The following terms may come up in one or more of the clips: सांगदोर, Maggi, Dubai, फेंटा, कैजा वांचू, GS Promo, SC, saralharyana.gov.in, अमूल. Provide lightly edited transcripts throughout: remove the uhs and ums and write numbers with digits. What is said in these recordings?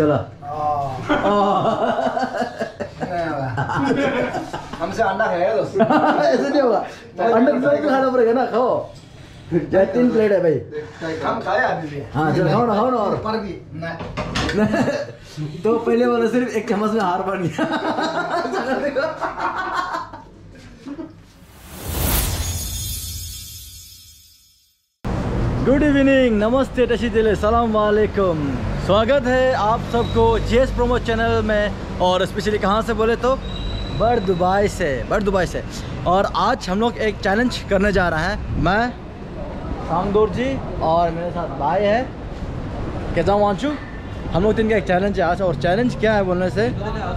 चलो हमसे अंडा खाएगा दोस्त, ऐसे नहीं होगा, अंडा तो खाना पड़ेगा ना। खाओ, तीन प्लेट है भाई, हम खाए अभी भी। हाँ चलो खाओ ना, खाओ ना। और पर भी तो पहले वाला सिर्फ एक चम्मच में हार बन गया। गुड इवनिंग, नमस्ते, तशीदिले, सलाम वालेकुम। स्वागत है आप सबको जीएस प्रोमो चैनल में। और स्पेशली कहाँ से बोले तो बड़ दुबई से। और आज हम लोग एक चैलेंज करने जा रहे हैं, मैं सांगदोर जी और मेरे साथ भाई है कैजा वांचू। हम लोग दिन का एक चैलेंज है आज। और चैलेंज क्या है बोलने से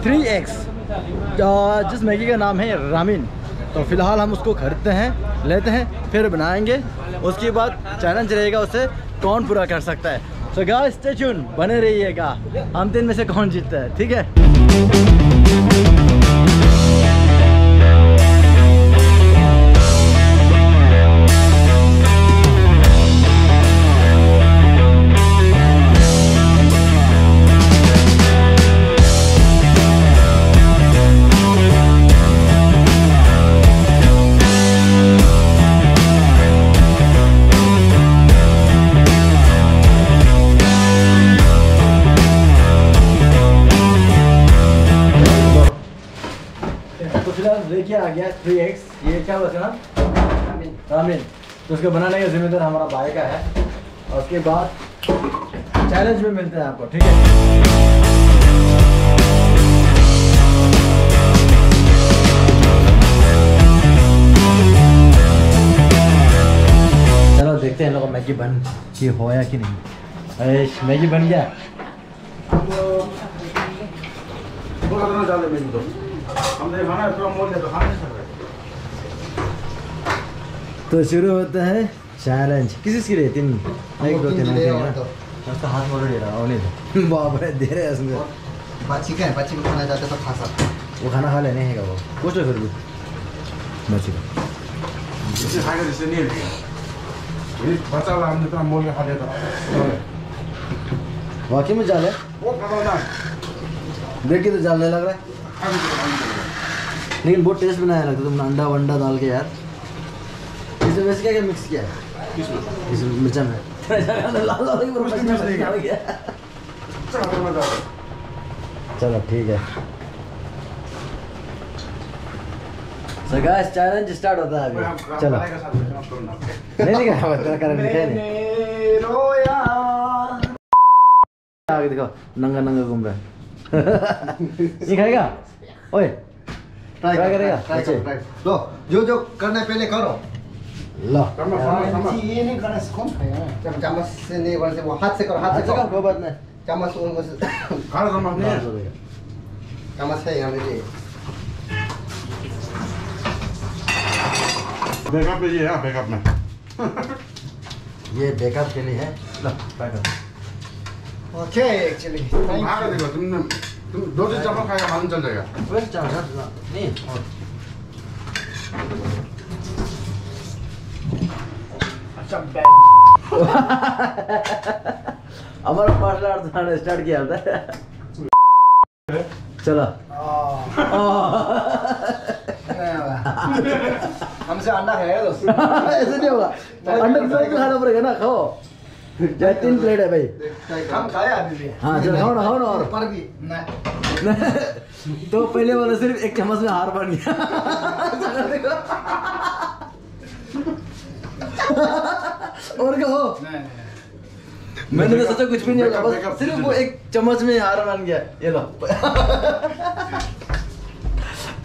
3x, जिस मैगी का नाम है रामीन। तो फिलहाल हम उसको खरीदते हैं, लेते हैं, फिर बनाएंगे। उसके बाद चैलेंज रहेगा उसे कौन पूरा कर सकता है। सो गाइस स्टे ट्यून, बने रहिएगा, हम तीन में से कौन जीतता है, ठीक है। आ गया 3x, ये क्या बोलते हैं ना, रामीन। तो उसको बनाने का जिम्मेदार हमारा भाई का है। और उसके बाद चैलेंज में मिलते हैं आपको, ठीक है। चलो देखते हैं लोगों, मैगी बन की होया कि नहीं। मैगी बन गया, तो शुरू होता है चैलेंज। किस के लिए? तीन, एक दो तीन है ना। हाथ मोड़ दे रहा, और नहीं बाप रे दे रहे उसमें। बाची का है, बाची को खाना चाहते तो खा सकते, वो खाना खा लेने है का वो कुछ तो। फिर भी बाची का जिससे खाएगा जिससे नहीं लेगा, ये बचा ला हमने तो मोल के खा लेता। वाकई में जाल है वो, पता ना देखिए तो जाल लग रहा है, लेकिन बहुत टेस्ट बनाया लगता है। तुमने अंडा वंडा डाल के यार, इसमें वैसे क्या क्या मिक्स किया है? मिर्चा में चलो ठीक है। सो गाइस चैलेंज स्टार्ट होता है अभी। चलो नहीं आगे देखो, नंगा नंगा घूम रहा है। नहीं खाएगा, ओए ट्राई करेगा। लो जो जो करना पहले करो। लो ये नहीं करना, कौन खाएगा? चम्मच से नहीं, वैसे वो हाथ से करो, हाथ से करो, कोई बात नहीं। चम्मच उनको खाना चम्मच नहीं, चम्मच है हमें ये। बैकअप पे ये है, बैकअप में ये बैकअप के लिए है। लो ट्राई करो। ओके एक्चुअली देखो, तुम दो से चम्मच खाएगा मालूम चल जाएगा। फिर चम्मच नहीं, अच्छा हमारा पार्सल आर्डर स्टार्ट किया था। चलो हमसे अंडा खाएगा दोस्त, ऐसे नहीं होगा, अंडा तो खाना पड़ेगा ना। खाओ, तीन प्लेट है भाई, हम खाए अभी भी। हाँ चलो खाओ ना, खाओ ना। और पर भी तो पहले वाला सिर्फ एक चम्मच में हार बन गया। और क्या हो, मैंने तो सोचा कुछ भी नहीं होगा, सिर्फ वो एक चम्मच में हार बन गया। ये लो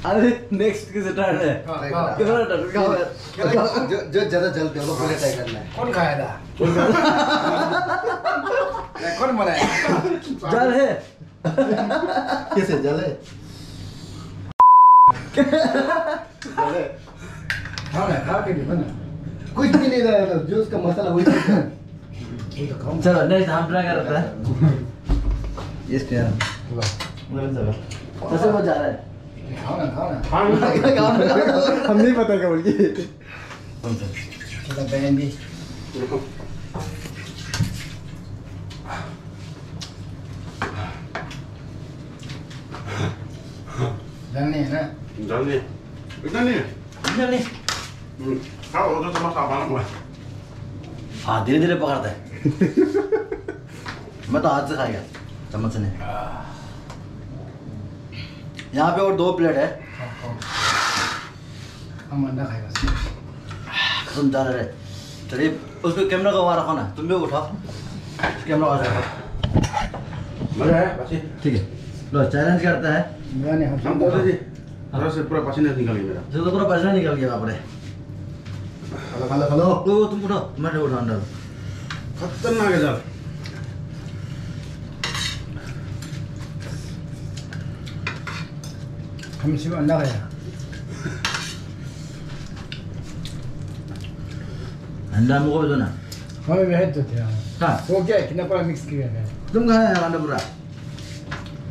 अरे नेक्स्ट किस टर्न है? जो ज्यादा जलते हो पूरे ट्राई करना है। कौन खाएगा? कौन बनाएगा? जल है किसे? जल है कुछ भी नहीं रहा, जूस का मसाला हुई। चलो नेक्स्ट हम ट्राई करते हैं। यस कैसे वो जा रहा है? हम नहीं पता क्या बोल के। जाने है ना जाने इधर नहीं इधर नहीं हाँ वो तो तुम्हारा सामान हुआ हाँ धीरे धीरे पकड़ता है मैं तो हाथ से खाया चम्मच से नहीं यहाँ पे और दो प्लेट है हम अंडा खाएगा कसम जा रहे चलिए उसको कैमरा को वहाँ रखो ना तुम भी उठाओ कैमरा वहाँ रखो मजा है ठीक है लो चैलेंज करता है मैं नहीं हम बोलते जी पूरा से पूरा पसीना निकल गया मेरा जब तो पूरा पसीना निकल गया बाप रे हेलो हेलो हेलो तो तुम उठो मैं नहीं उठाऊंगा खतरनाक है यार हम सिर्फ अंडा खाया अंडा मुको दो ना हमें बेहद तो थे हाँ वो क्या है कितना पूरा मिक्स किया है तुम खाया यार अंडा पूरा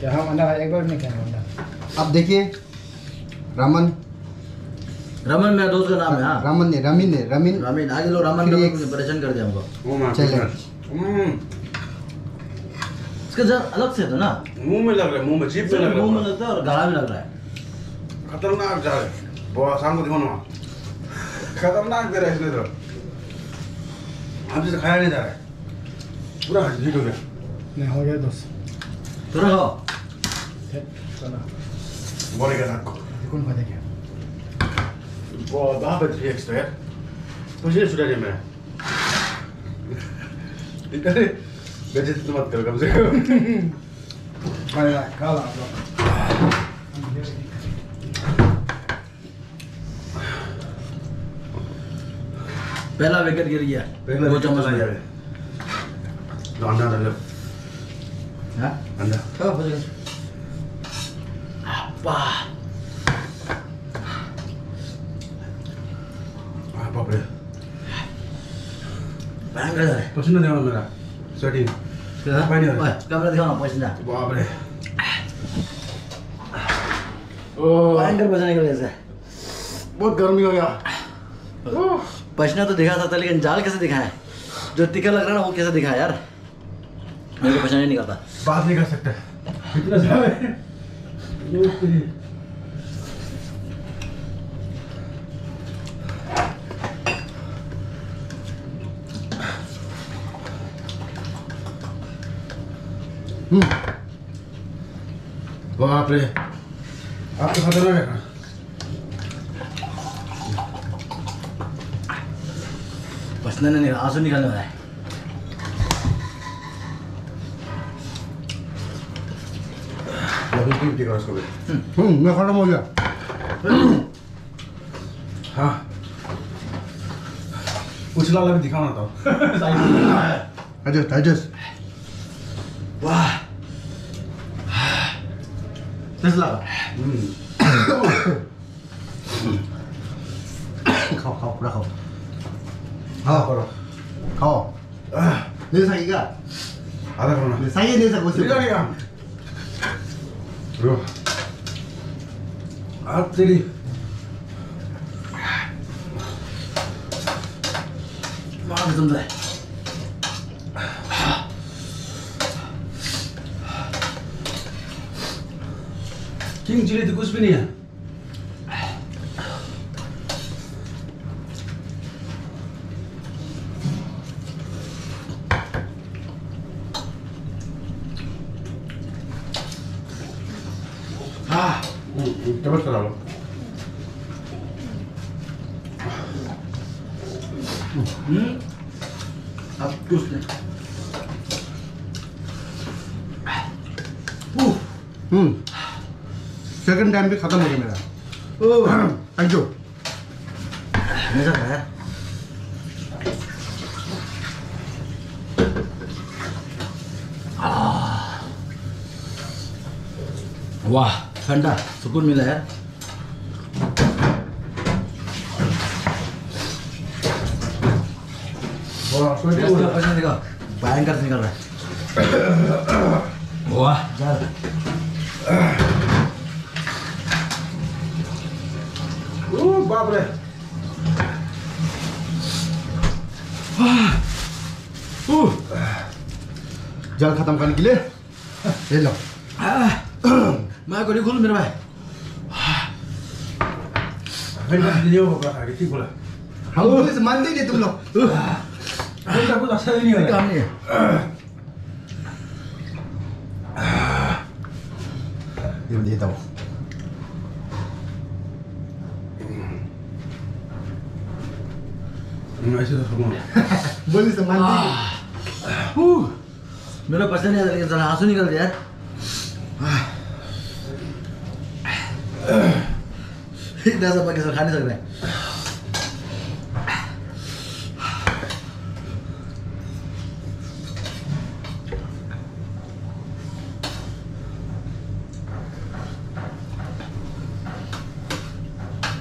क्या हम अंडा एक बार नहीं खाया अंडा आप देखिए रमन रमन मेरा दोस्त का नाम है हाँ रमन ने रमीन है रमीन रमीन आगे लो रमन ने परेशान कर दिया हमको चैलेंज इसका जब अलग से तो ना मुंह में लग रहा है मुंह में जीभ में लग रहा है मुंह में लगता है और गला में लग रहा है खतरनाक जा रहा है बहुत शाम को दिखो ना खतरनाक दे रहा है इसने तो आप जैसे खाया नहीं जा रहा है पूरा हड्डी हो गया नहीं हो गया दोस्त थोड़ा हो बोलेगा आपको कौन बात है क्या? वो बाप जी एक्स्ट्रा है। मुझे नहीं सुना मैं। इधर बेचैन तो मत करो कम से कम। अरे ना काला तो। पहला विकेट गिर गया। वो चम्मच लगा है। अंडा अंडा। हाँ अंडा। हाँ बस। अब्बा पसीना दिखाओ मेरा स्वेटिंग कैमरा दिखाओ ना पसीना बाप रे भयंकर पसीना निकल गया बहुत गर्मी हो गया पसीना तो दिखा सकता लेकिन जाल कैसे दिखाया जो तिखा लग रहा है ना वो कैसे दिखाया यार मेरे को पसीना नहीं निकलता बात नहीं कर सकता इतना ज़्यादा बाप रे आप तो खतरनाक है पसीना नहीं आंसू निकालने वाला है मैं खत्म हो गया हाँ उछला लग दिखाना था एडजस्ट एडजस्ट वाह खाओ खाओ पूरा खाओ हाँ करो खाओ नहीं सकेगा आधा करो ना सही नहीं सको चलो आप तेरी मार तुम दे किंग चिली तो कुछ भी नहीं है हाँ चम्मच चला लो अब कुछ नहीं सेकंड टाइम भी खत्म हो गया मेरा ओह थैंक यू मजा आया वाह ठंडा सुकून मिला यार भयंकर निकल रहा है वाह बाप रे जल खत्म करने के लिए ले लो मैं गोली खोल मेरे भाई नहीं मान देंगे तुम लोग कुछ अच्छा नहीं है काम नहीं है ये देता हूँ बोली से मान देंगे मेरा पसंद नहीं आता लेकिन जरा आंसू निकल गया इतना सब बाकी सब खा नहीं सकते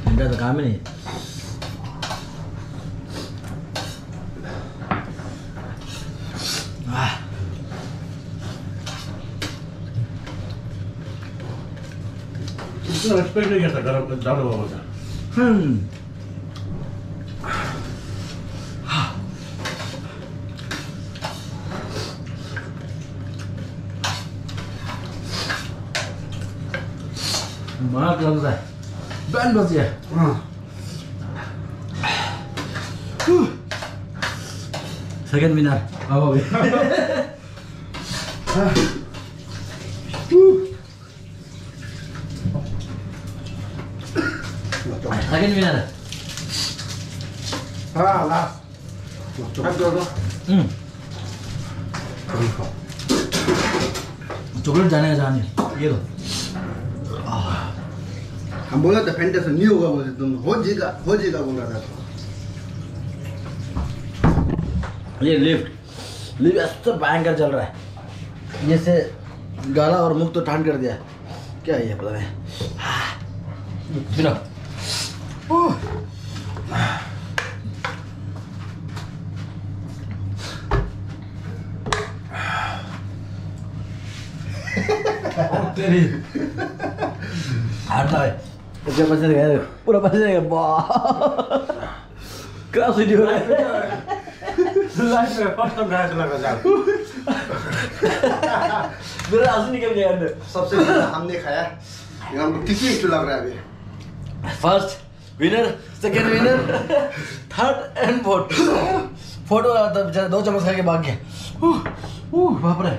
इनका तो काम ही नहीं रेस्पेक्ट नहीं करता गरम दाल बाबा का बड़ा गलत है बैन बस ये सेकंड मिनट आओ भाई सेकंड विनर हां लास्ट तो चॉकलेट जाने जाने ये लो हम बोला था फेंटा से नहीं होगा बोले तुम हो जाएगा बोला था ये लिफ्ट ऐसा भयंकर चल रहा है जैसे गाला और मुंह तो ठान कर दिया क्या ये पता नहीं बिना तेरी आता है जब बच्चे गए पूरा बच्चे गए क्या सीढ़ी हो रहा है लाइफ में फर्स्ट टाइम गाना चला रहा है मेरा आंसू निकल गया अंदर सबसे ज्यादा हमने खाया हम किसी को लग रहा है अभी first winner second winner third and fourth photo आता बेचारा दो चम्मच खा के भाग गया बाप रे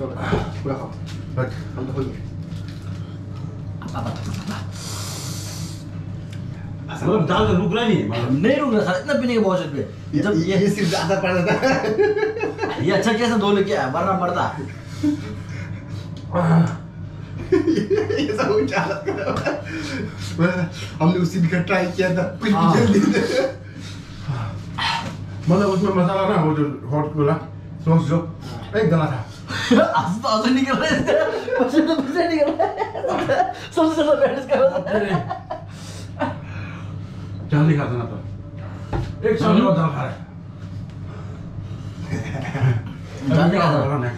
पूरा खाओ बट हम तो हो गए दाल तो रुक रहा नहीं रुक रहा इतना पीने के बहुत पे जब ये सिर्फ ज्यादा पड़ जाता ये अच्छा कैसे धो ले क्या मरना पड़ता ये सब हमने उसी दिन का ट्राई किया था कुछ जल्दी मतलब उसमें मसाला ना वो जो हॉट वाला सॉस जो एक दाना था आंसू निकल रहा है सबसे निकल रहा है सबसे ज्यादा बैलेंस कर रहा है जल्दी खा देना था एक साल और दाल खा रहा है जल्दी खा देना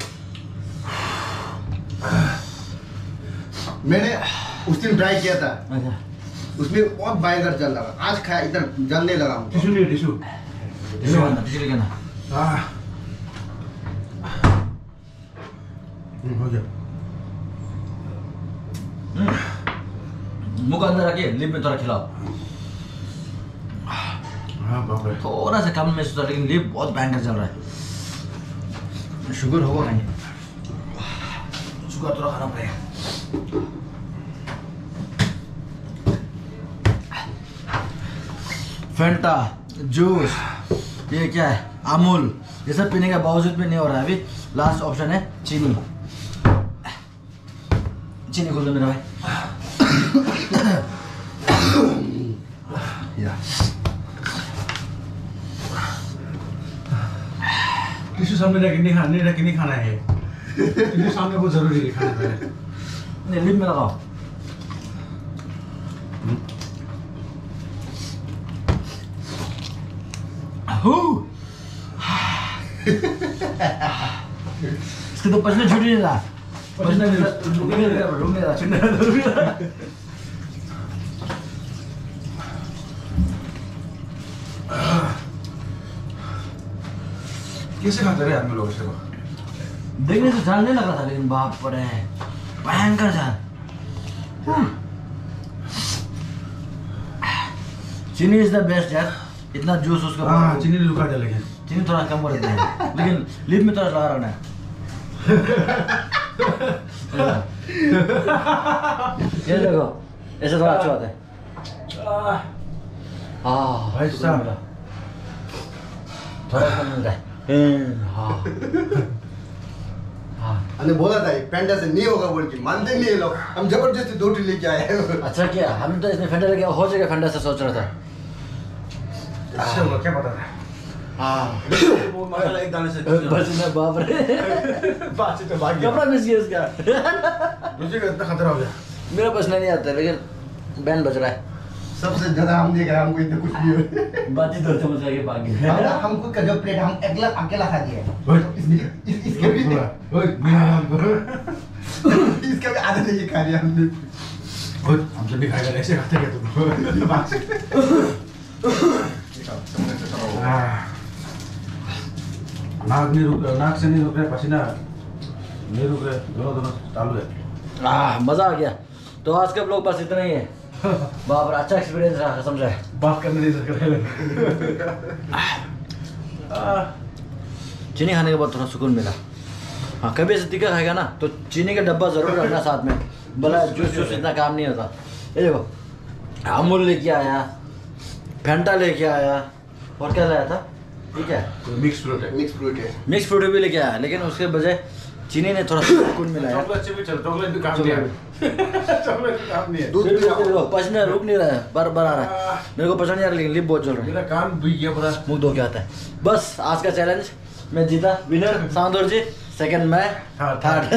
मैंने उस दिन ट्राई किया था उसमें बहुत बाइगर जल लगा आज खाया इधर जलने लगा मुंह को अंदर रखिए लिप में थोड़ा खिलाओ थोड़ा सा कम महसूस होता लेकिन लिप बहुत भयंकर चल रहा है शुगर होगा नहीं शुगर थोड़ा खराब है फेंटा जूस ये क्या है अमूल ये सब पीने के बावजूद भी नहीं हो रहा है अभी लास्ट ऑप्शन है चीनी चीनी खोल दो मेरा भाई किसी सामने रख नहीं खाना है किसी सामने बहुत जरूरी है खाना है नहीं लिप में लगाओ इसके तो पचने छूट नहीं रहा पचने रुक नहीं रहा छूटने रहा कैसे खाते रहे आदमी लोग इसको देखने से जान नहीं लग रहा था लेकिन बाप रे भयंकर जान चीनी इज द बेस्ट यार, इतना जूस उसका चीनी लुका डालेंगे, चीनी थोड़ा कम कर देते हैं लेकिन लिप में थोड़ा लगा रहना है। ये देखो ऐसे थोड़ा अच्छा आता है। भाई साहब थोड़ा कम मिलता है। बोला था फेंटा से नहीं होगा बोल के, मानते नहीं लोग, हम जबरदस्ती दो लेके आए हैं। अच्छा क्या हम तो इसमें फेंटा लेके हो जाएगा, फेंटा से सोच रहा था क्या पता था। वो मसाला एक दाने से बाप रे तो भाग गया, कपड़ा मिस गया इसका, मुझे इतना खतरा हो गया। मेरा बचना नहीं आता लेकिन बैन बच रहा है सबसे ज्यादा। हम नहीं हमको इतना कुछ नहीं हो बातचीत होते मजा के बाकी हमको का जो प्लेट हम अगला अकेला खा दिया। इसके भी इसका भी आदत है ये खा लिया हमने। और हम जब भी खाएगा ऐसे खाते क्या तुम? नाक नहीं रुक रहा, नाक से नहीं रुक रहा, पसीना नहीं रुक रहा, दोनों दोनों चालू है। मजा आ गया। तो आज के ब्लॉग बस इतना ही है। बाप रे अच्छा एक्सपीरियंस रहा कसम से, बात करने नहीं सकते। चीनी खाने के बाद थोड़ा सुकून मिला। हाँ कभी ऐसे तीखा खाएगा ना तो चीनी का डब्बा जरूर रखना साथ में, भला जूस जूस इतना काम नहीं होता। ये देखो अमूल लेके आया, फेंटा लेके आया, और क्या लाया था ठीक है तो मिक्स फ्रूट भी लेके आया, लेकिन उसके बजाय चीनी ने थोड़ा सुकून मिलाया। चॉकलेट भी काम दिया, चॉकलेट काम नहीं है, दूध भी पचना रुक नहीं रहा है, बार बार आ रहा है मेरे को पसंद यार, लेकिन लिप बहुत जल रहा है मेरा, काम भी ये पता मुंह धो के आता है। बस आज का चैलेंज मैं जीता, विनर सांदोर जी, सेकंड मैं, थर्ड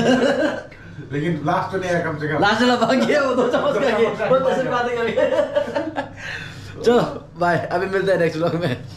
लेकिन लास्ट तो नहीं आया कम से कम, लास्ट वाला भाग गया वो, दो चम्मच का, बहुत अच्छी बातें कर। चलो बाय, अभी मिलते हैं नेक्स्ट व्लॉग में।